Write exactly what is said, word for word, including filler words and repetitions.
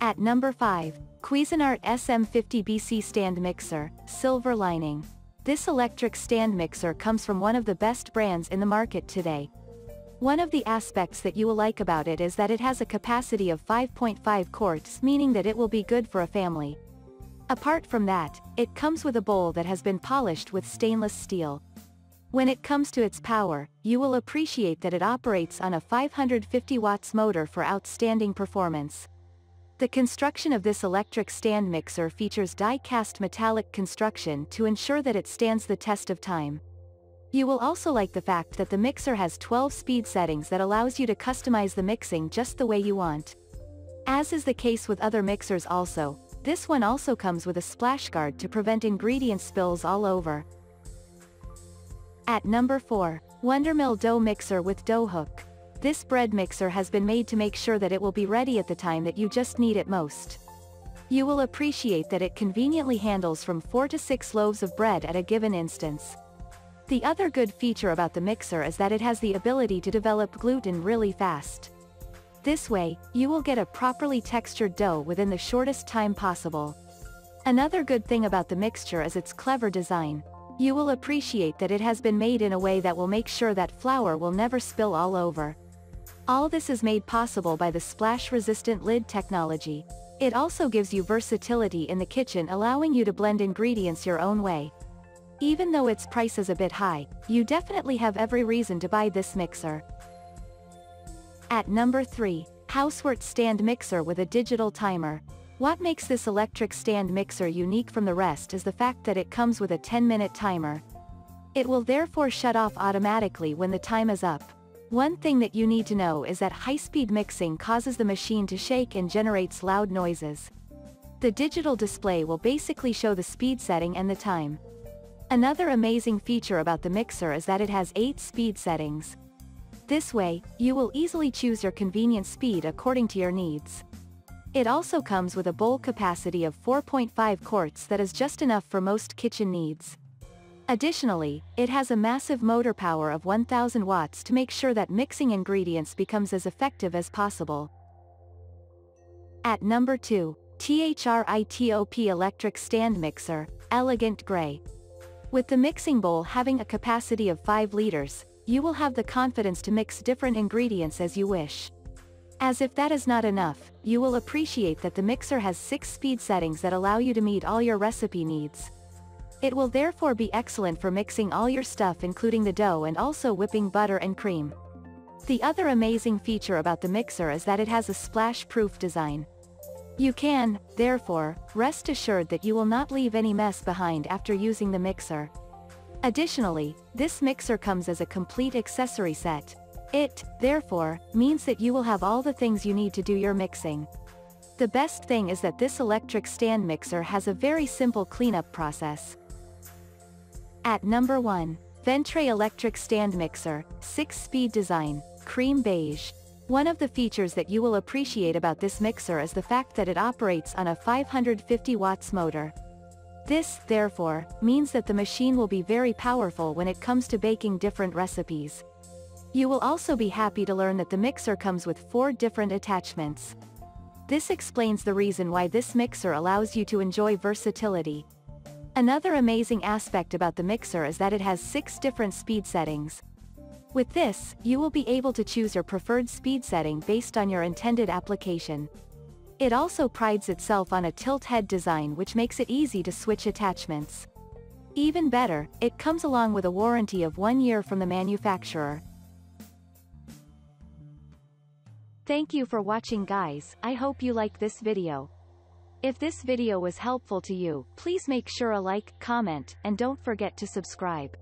At number five, Cuisinart S M fifty B C Stand Mixer, Silver Lining. This electric stand mixer comes from one of the best brands in the market today. One of the aspects that you will like about it is that it has a capacity of five point five quarts, meaning that it will be good for a family. Apart from that, it comes with a bowl that has been polished with stainless steel. When it comes to its power, you will appreciate that it operates on a five hundred fifty watts motor for outstanding performance. The construction of this electric stand mixer features die-cast metallic construction to ensure that it stands the test of time. You will also like the fact that the mixer has twelve speed settings that allows you to customize the mixing just the way you want. As is the case with other mixers also, this one also comes with a splash guard to prevent ingredient spills all over. At number four, Wondermill Dough Mixer with Dough Hook. This bread mixer has been made to make sure that it will be ready at the time that you just need it most. You will appreciate that it conveniently handles from four to six loaves of bread at a given instance. The other good feature about the mixer is that it has the ability to develop gluten really fast. This way, you will get a properly textured dough within the shortest time possible. Another good thing about the mixture is its clever design. You will appreciate that it has been made in a way that will make sure that flour will never spill all over. All this is made possible by the splash-resistant lid technology. It also gives you versatility in the kitchen, allowing you to blend ingredients your own way. Even though its price is a bit high, you definitely have every reason to buy this mixer. At number three, Hauswirt Stand Mixer with a Digital Timer. What makes this electric stand mixer unique from the rest is the fact that it comes with a ten minute timer. It will therefore shut off automatically when the time is up. One thing that you need to know is that high-speed mixing causes the machine to shake and generates loud noises. The digital display will basically show the speed setting and the time. Another amazing feature about the mixer is that it has eight speed settings. This way, you will easily choose your convenient speed according to your needs. It also comes with a bowl capacity of four point five quarts that is just enough for most kitchen needs. Additionally, it has a massive motor power of one thousand watts to make sure that mixing ingredients becomes as effective as possible. At number two, THRITOP Electric Stand Mixer, Elegant Gray. With the mixing bowl having a capacity of five liters, you will have the confidence to mix different ingredients as you wish. As if that is not enough, you will appreciate that the mixer has six speed settings that allow you to meet all your recipe needs. It will therefore be excellent for mixing all your stuff, including the dough and also whipping butter and cream. The other amazing feature about the mixer is that it has a splash-proof design. You can, therefore, rest assured that you will not leave any mess behind after using the mixer. Additionally, this mixer comes as a complete accessory set. It, therefore, means that you will have all the things you need to do your mixing. The best thing is that this electric stand mixer has a very simple cleanup process. At number one, Ventre Electric Stand Mixer, six speed Design, Cream Beige. One of the features that you will appreciate about this mixer is the fact that it operates on a five hundred fifty watts motor. This, therefore, means that the machine will be very powerful when it comes to baking different recipes. You will also be happy to learn that the mixer comes with four different attachments. This explains the reason why this mixer allows you to enjoy versatility. Another amazing aspect about the mixer is that it has six different speed settings. With this, you will be able to choose your preferred speed setting based on your intended application. It also prides itself on a tilt head design, which makes it easy to switch attachments. Even better, it comes along with a warranty of one year from the manufacturer. Thank you for watching, guys. I hope you liked this video. If this video was helpful to you, please make sure a like, comment, and don't forget to subscribe.